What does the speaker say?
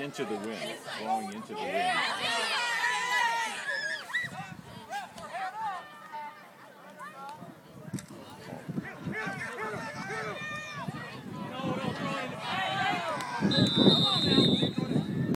into the wind, blowing into the wind.